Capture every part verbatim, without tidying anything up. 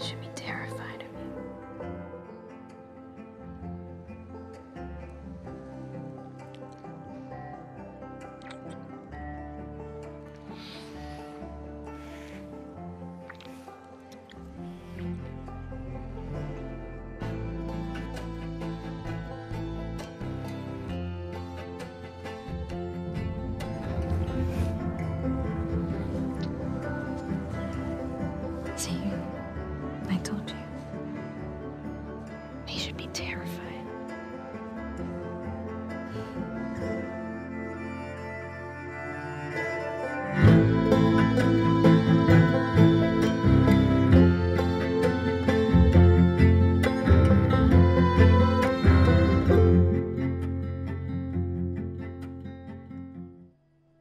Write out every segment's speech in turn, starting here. You should be terrified of you.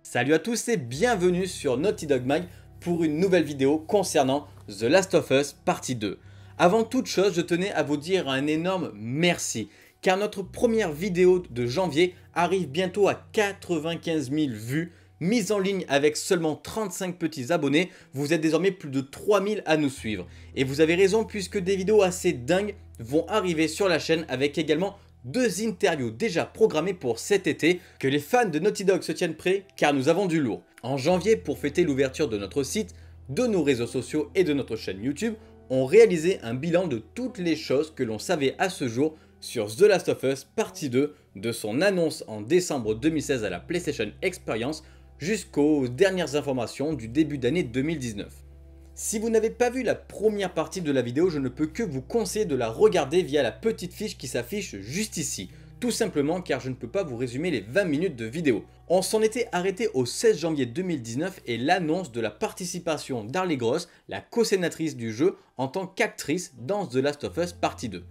Salut à tous et bienvenue sur Naughty Dog Mag pour une nouvelle vidéo concernant The Last of Us Partie deux. Avant toute chose, je tenais à vous dire un énorme merci, car notre première vidéo de janvier arrive bientôt à quatre-vingt-quinze mille vues, mise en ligne avec seulement trente-cinq petits abonnés, vous êtes désormais plus de trois mille à nous suivre. Et vous avez raison puisque des vidéos assez dingues vont arriver sur la chaîne avec également deux interviews déjà programmées pour cet été, que les fans de Naughty Dog se tiennent prêts car nous avons du lourd. En janvier, pour fêter l'ouverture de notre site, de nos réseaux sociaux et de notre chaîne YouTube, on réalisait un bilan de toutes les choses que l'on savait à ce jour sur The Last of Us Partie deux, de son annonce en décembre deux mille seize à la PlayStation Experience jusqu'aux dernières informations du début d'année deux mille dix-neuf. Si vous n'avez pas vu la première partie de la vidéo, je ne peux que vous conseiller de la regarder via la petite fiche qui s'affiche juste ici. Tout simplement car je ne peux pas vous résumer les vingt minutes de vidéo. On s'en était arrêté au seize janvier deux mille dix-neuf et l'annonce de la participation d'Harley Gross, la co-scénatrice du jeu, en tant qu'actrice dans The Last of Us Partie deux.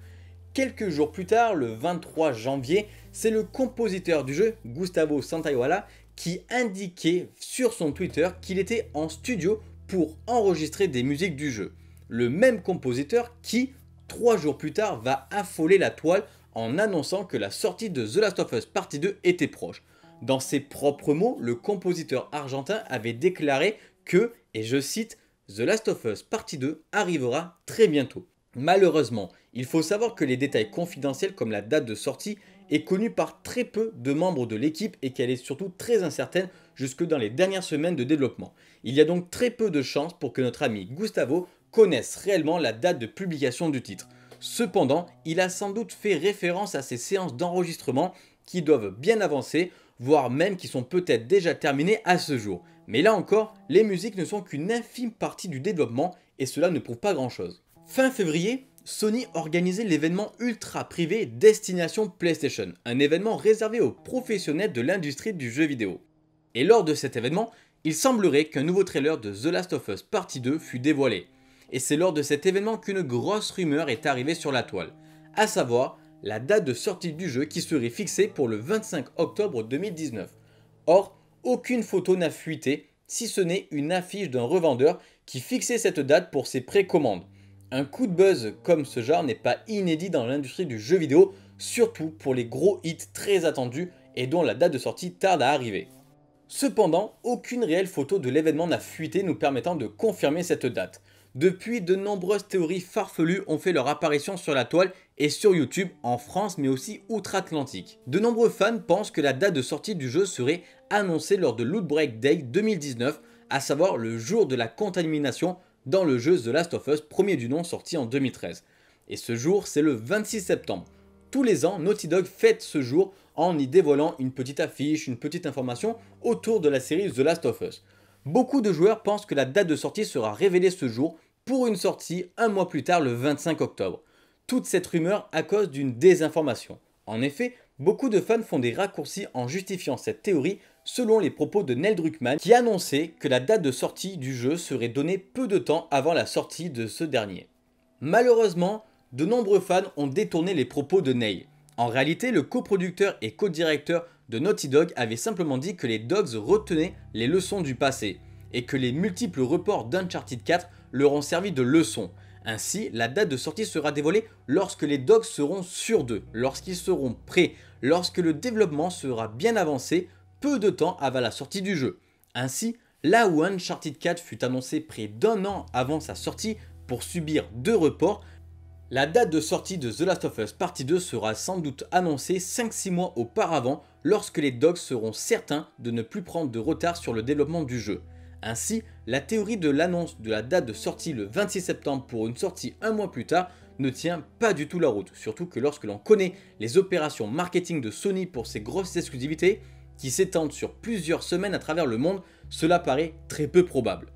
Quelques jours plus tard, le vingt-trois janvier, c'est le compositeur du jeu, Gustavo Santaolalla, qui indiquait sur son Twitter qu'il était en studio pour enregistrer des musiques du jeu. Le même compositeur qui, trois jours plus tard, va affoler la toile en annonçant que la sortie de The Last of Us Partie deux était proche. Dans ses propres mots, le compositeur argentin avait déclaré que, et je cite, « The Last of Us Partie deux arrivera très bientôt ». Malheureusement, il faut savoir que les détails confidentiels comme la date de sortie est connue par très peu de membres de l'équipe et qu'elle est surtout très incertaine jusque dans les dernières semaines de développement. Il y a donc très peu de chances pour que notre ami Gustavo connaisse réellement la date de publication du titre. Cependant, il a sans doute fait référence à ces séances d'enregistrement qui doivent bien avancer, voire même qui sont peut-être déjà terminées à ce jour. Mais là encore, les musiques ne sont qu'une infime partie du développement et cela ne prouve pas grand-chose. Fin février, Sony organisait l'événement ultra privé Destination PlayStation, un événement réservé aux professionnels de l'industrie du jeu vidéo. Et lors de cet événement, il semblerait qu'un nouveau trailer de The Last of Us Partie deux fut dévoilé. Et c'est lors de cet événement qu'une grosse rumeur est arrivée sur la toile, à savoir la date de sortie du jeu qui serait fixée pour le vingt-cinq octobre deux mille dix-neuf. Or, aucune photo n'a fuité, si ce n'est une affiche d'un revendeur qui fixait cette date pour ses précommandes. Un coup de buzz comme ce genre n'est pas inédit dans l'industrie du jeu vidéo, surtout pour les gros hits très attendus et dont la date de sortie tarde à arriver. Cependant, aucune réelle photo de l'événement n'a fuité nous permettant de confirmer cette date. Depuis, de nombreuses théories farfelues ont fait leur apparition sur la toile et sur YouTube en France mais aussi outre-Atlantique. De nombreux fans pensent que la date de sortie du jeu serait annoncée lors de l'Outbreak Day deux mille dix-neuf, à savoir le jour de la contamination dans le jeu The Last of Us, premier du nom sorti en deux mille treize. Et ce jour, c'est le vingt-six septembre. Tous les ans, Naughty Dog fête ce jour en y dévoilant une petite affiche, une petite information autour de la série The Last of Us. Beaucoup de joueurs pensent que la date de sortie sera révélée ce jour pour une sortie un mois plus tard, le vingt-cinq octobre. Toute cette rumeur à cause d'une désinformation. En effet, beaucoup de fans font des raccourcis en justifiant cette théorie selon les propos de Neil Druckmann qui annonçait que la date de sortie du jeu serait donnée peu de temps avant la sortie de ce dernier. Malheureusement, de nombreux fans ont détourné les propos de Neil. En réalité, le coproducteur et co-directeur de Naughty Dog avait simplement dit que les Dogs retenaient les leçons du passé et que les multiples reports d'Uncharted quatre leur ont servi de leçon. Ainsi, la date de sortie sera dévoilée lorsque les Dogs seront sûrs d'eux, lorsqu'ils seront prêts, lorsque le développement sera bien avancé, peu de temps avant la sortie du jeu. Ainsi, là où Uncharted quatre fut annoncé près d'un an avant sa sortie, pour subir deux reports. La date de sortie de The Last of Us Partie deux sera sans doute annoncée cinq six mois auparavant lorsque les devs seront certains de ne plus prendre de retard sur le développement du jeu. Ainsi, la théorie de l'annonce de la date de sortie le vingt-six septembre pour une sortie un mois plus tard ne tient pas du tout la route, surtout que lorsque l'on connaît les opérations marketing de Sony pour ses grosses exclusivités qui s'étendent sur plusieurs semaines à travers le monde, cela paraît très peu probable.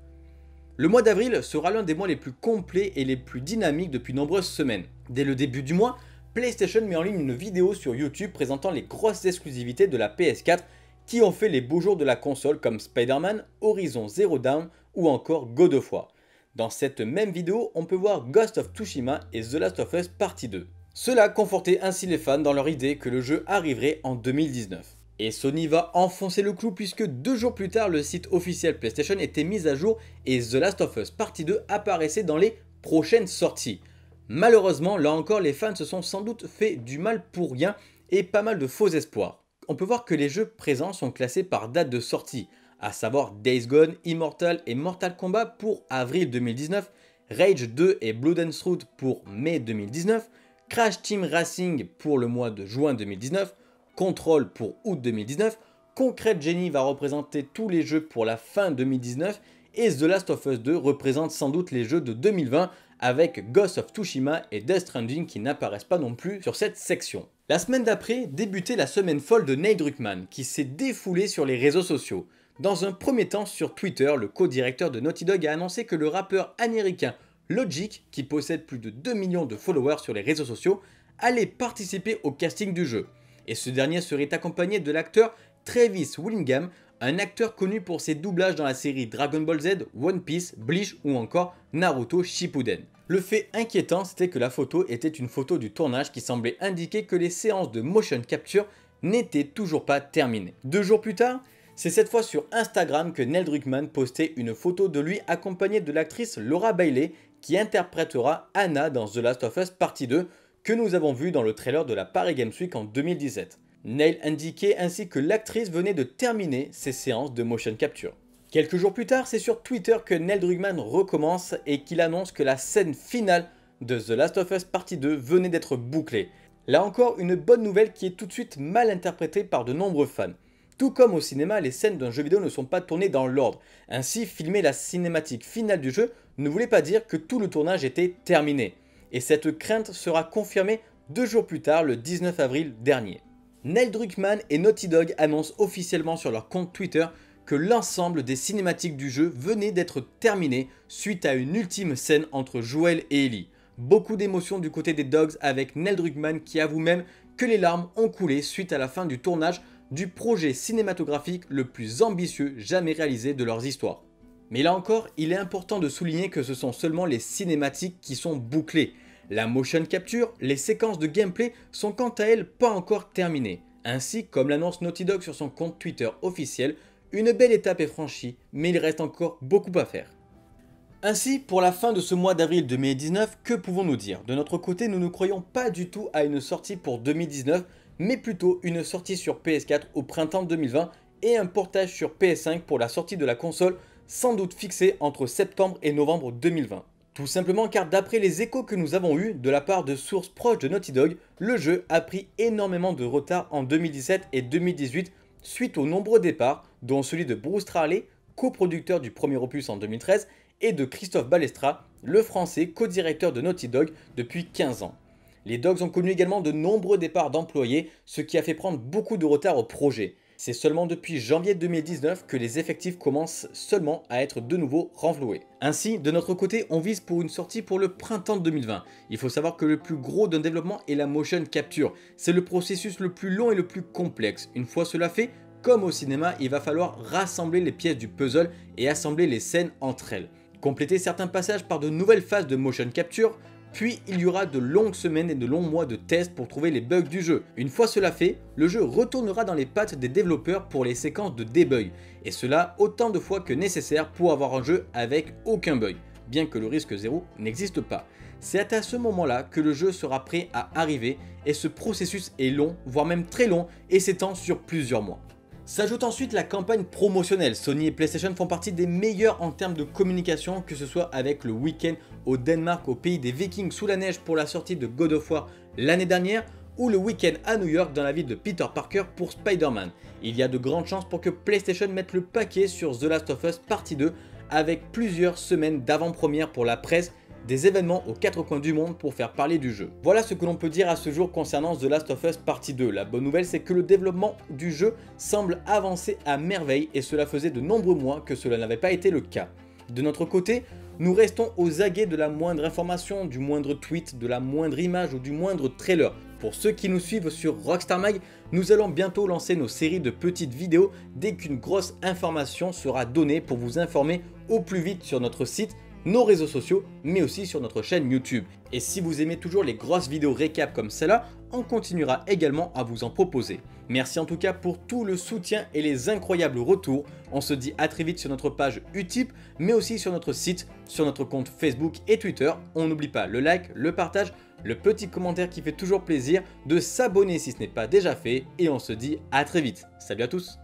Le mois d'avril sera l'un des mois les plus complets et les plus dynamiques depuis nombreuses semaines. Dès le début du mois, PlayStation met en ligne une vidéo sur YouTube présentant les grosses exclusivités de la P S quatre qui ont fait les beaux jours de la console comme Spider-Man, Horizon Zero Dawn ou encore God of War. Dans cette même vidéo, on peut voir Ghost of Tsushima et The Last of Us Partie deux. Cela confortait ainsi les fans dans leur idée que le jeu arriverait en deux mille dix-neuf. Et Sony va enfoncer le clou puisque deux jours plus tard, le site officiel PlayStation était mis à jour et The Last of Us Partie deux apparaissait dans les prochaines sorties. Malheureusement, là encore, les fans se sont sans doute fait du mal pour rien et pas mal de faux espoirs. On peut voir que les jeux présents sont classés par date de sortie, à savoir Days Gone, Immortal et Mortal Kombat pour avril deux mille dix-neuf, Rage deux et Blood and Truth pour mai deux mille dix-neuf, Crash Team Racing pour le mois de juin deux mille dix-neuf, Control pour août deux mille dix-neuf, Concrete Genie va représenter tous les jeux pour la fin deux mille dix-neuf et The Last of Us deux représente sans doute les jeux de deux mille vingt avec Ghost of Tsushima et Death Stranding qui n'apparaissent pas non plus sur cette section. La semaine d'après débutait la semaine folle de Neil Druckmann qui s'est défoulé sur les réseaux sociaux. Dans un premier temps sur Twitter, le co-directeur de Naughty Dog a annoncé que le rappeur américain Logic, qui possède plus de deux millions de followers sur les réseaux sociaux, allait participer au casting du jeu. Et ce dernier serait accompagné de l'acteur Travis Willingham, un acteur connu pour ses doublages dans la série Dragon Ball Z, One Piece, Bleach ou encore Naruto Shippuden. Le fait inquiétant, c'était que la photo était une photo du tournage qui semblait indiquer que les séances de motion capture n'étaient toujours pas terminées. Deux jours plus tard, c'est cette fois sur Instagram que Neil Druckmann postait une photo de lui accompagné de l'actrice Laura Bailey qui interprétera Anna dans The Last of Us Partie deux, que nous avons vu dans le trailer de la Paris Games Week en deux mille dix-sept. Neil indiquait ainsi que l'actrice venait de terminer ses séances de motion capture. Quelques jours plus tard, c'est sur Twitter que Neil Druckmann recommence et qu'il annonce que la scène finale de The Last of Us Partie deux venait d'être bouclée. Là encore, une bonne nouvelle qui est tout de suite mal interprétée par de nombreux fans. Tout comme au cinéma, les scènes d'un jeu vidéo ne sont pas tournées dans l'ordre. Ainsi, filmer la cinématique finale du jeu ne voulait pas dire que tout le tournage était terminé. Et cette crainte sera confirmée deux jours plus tard, le dix-neuf avril dernier. Neil Druckmann et Naughty Dog annoncent officiellement sur leur compte Twitter que l'ensemble des cinématiques du jeu venaient d'être terminées suite à une ultime scène entre Joel et Ellie. Beaucoup d'émotions du côté des Dogs avec Neil Druckmann qui avoue même que les larmes ont coulé suite à la fin du tournage du projet cinématographique le plus ambitieux jamais réalisé de leurs histoires. Mais là encore, il est important de souligner que ce sont seulement les cinématiques qui sont bouclées. La motion capture, les séquences de gameplay sont quant à elles pas encore terminées. Ainsi, comme l'annonce Naughty Dog sur son compte Twitter officiel, une belle étape est franchie, mais il reste encore beaucoup à faire. Ainsi, pour la fin de ce mois d'avril deux mille dix-neuf, que pouvons-nous dire? De notre côté, nous ne croyons pas du tout à une sortie pour deux mille dix-neuf, mais plutôt une sortie sur P S quatre au printemps deux mille vingt et un portage sur P S cinq pour la sortie de la console, sans doute fixé entre septembre et novembre deux mille vingt. Tout simplement car d'après les échos que nous avons eus de la part de sources proches de Naughty Dog, le jeu a pris énormément de retard en deux mille dix-sept et deux mille dix-huit suite aux nombreux départs, dont celui de Bruce Straley, coproducteur du premier opus en deux mille treize, et de Christophe Balestra, le français co-directeur de Naughty Dog depuis quinze ans. Les Dogs ont connu également de nombreux départs d'employés, ce qui a fait prendre beaucoup de retard au projet. C'est seulement depuis janvier deux mille dix-neuf que les effectifs commencent seulement à être de nouveau renfloués. Ainsi, de notre côté, on vise pour une sortie pour le printemps deux mille vingt. Il faut savoir que le plus gros d'un développement est la motion capture. C'est le processus le plus long et le plus complexe. Une fois cela fait, comme au cinéma, il va falloir rassembler les pièces du puzzle et assembler les scènes entre elles. Compléter certains passages par de nouvelles phases de motion capture, puis il y aura de longues semaines et de longs mois de tests pour trouver les bugs du jeu. Une fois cela fait, le jeu retournera dans les pattes des développeurs pour les séquences de débug. Et cela autant de fois que nécessaire pour avoir un jeu avec aucun bug, bien que le risque zéro n'existe pas. C'est à ce moment-là que le jeu sera prêt à arriver et ce processus est long, voire même très long et s'étend sur plusieurs mois. S'ajoute ensuite la campagne promotionnelle. Sony et PlayStation font partie des meilleurs en termes de communication, que ce soit avec le week-end au Danemark, au pays des Vikings, sous la neige pour la sortie de God of War l'année dernière, ou le week-end à New York dans la ville de Peter Parker pour Spider-Man. Il y a de grandes chances pour que PlayStation mette le paquet sur The Last of Us Part deux avec plusieurs semaines d'avant-première pour la presse, des événements aux quatre coins du monde pour faire parler du jeu. Voilà ce que l'on peut dire à ce jour concernant The Last of Us Part deux. La bonne nouvelle, c'est que le développement du jeu semble avancer à merveille et cela faisait de nombreux mois que cela n'avait pas été le cas. De notre côté, nous restons aux aguets de la moindre information, du moindre tweet, de la moindre image ou du moindre trailer. Pour ceux qui nous suivent sur Rockstar Mag, nous allons bientôt lancer nos séries de petites vidéos dès qu'une grosse information sera donnée pour vous informer au plus vite sur notre site, nos réseaux sociaux, mais aussi sur notre chaîne YouTube. Et si vous aimez toujours les grosses vidéos récap comme celle-là, on continuera également à vous en proposer. Merci en tout cas pour tout le soutien et les incroyables retours. On se dit à très vite sur notre page Utip, mais aussi sur notre site, sur notre compte Facebook et Twitter. On n'oublie pas le like, le partage, le petit commentaire qui fait toujours plaisir, de s'abonner si ce n'est pas déjà fait, et on se dit à très vite. Salut à tous!